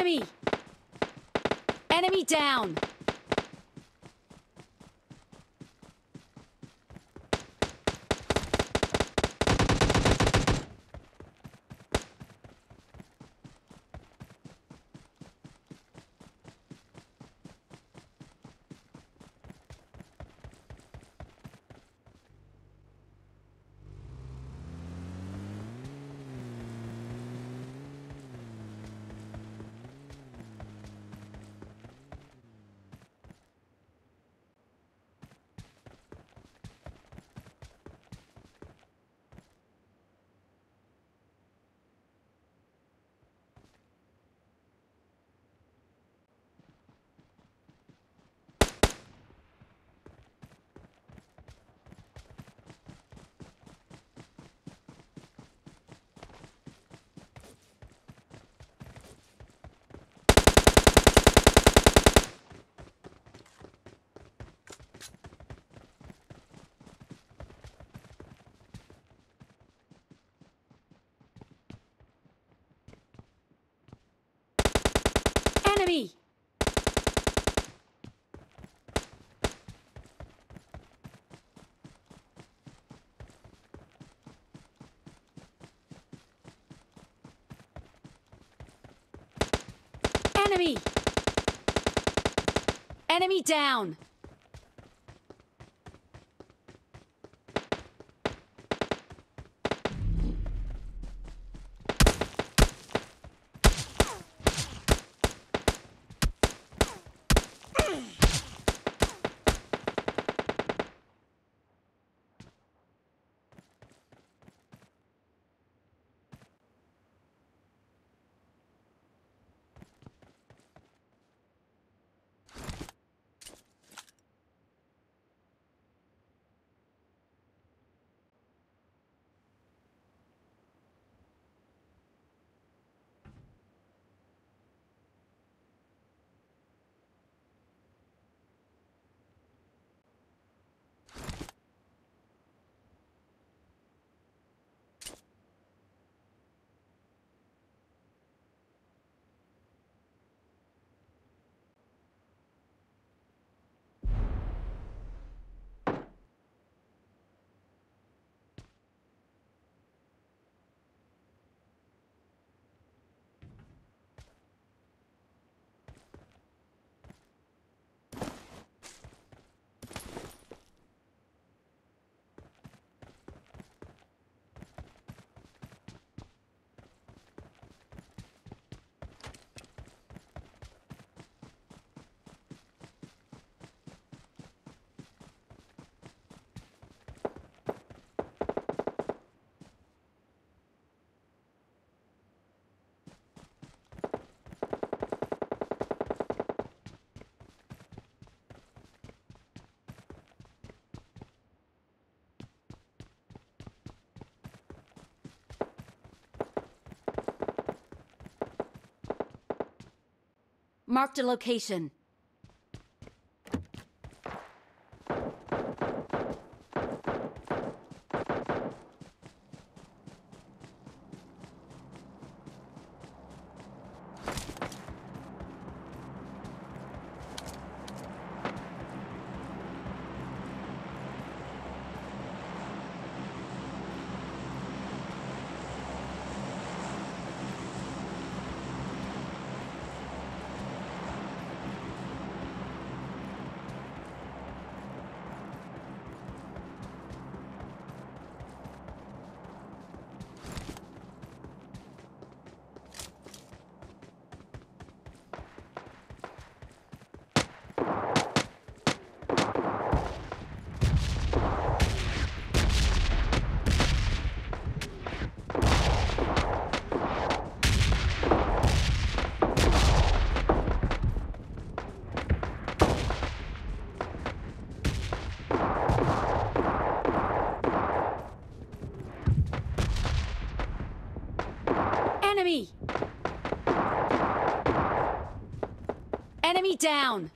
Enemy! Enemy down! Enemy! Enemy! Enemy down! Marked a location. Enemy down!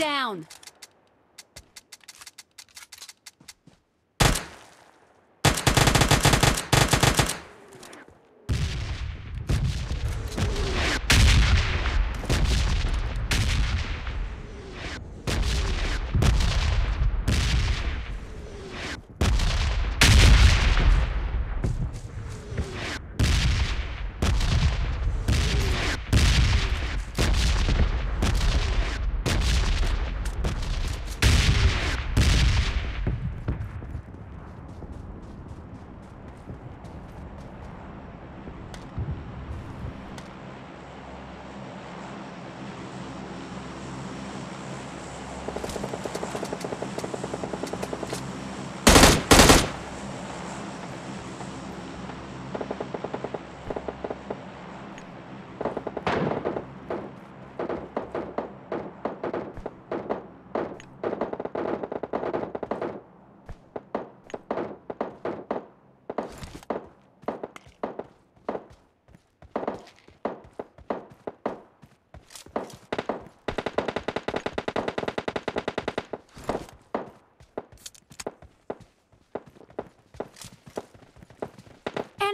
down.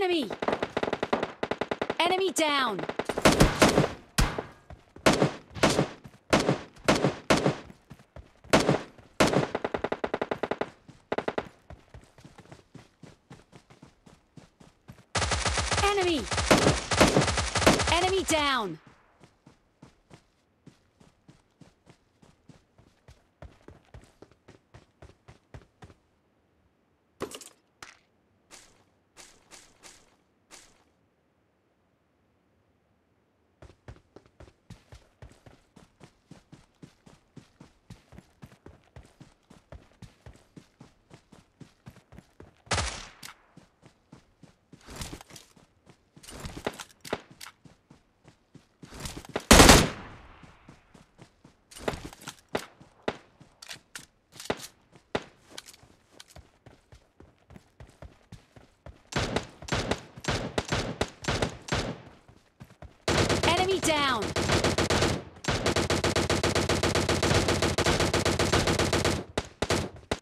Enemy! Enemy down! Enemy! Enemy down! Enemy down!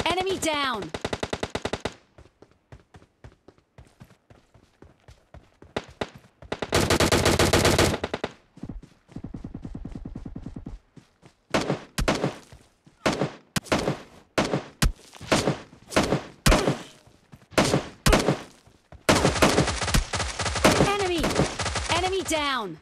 Enemy down! Enemy! Enemy down!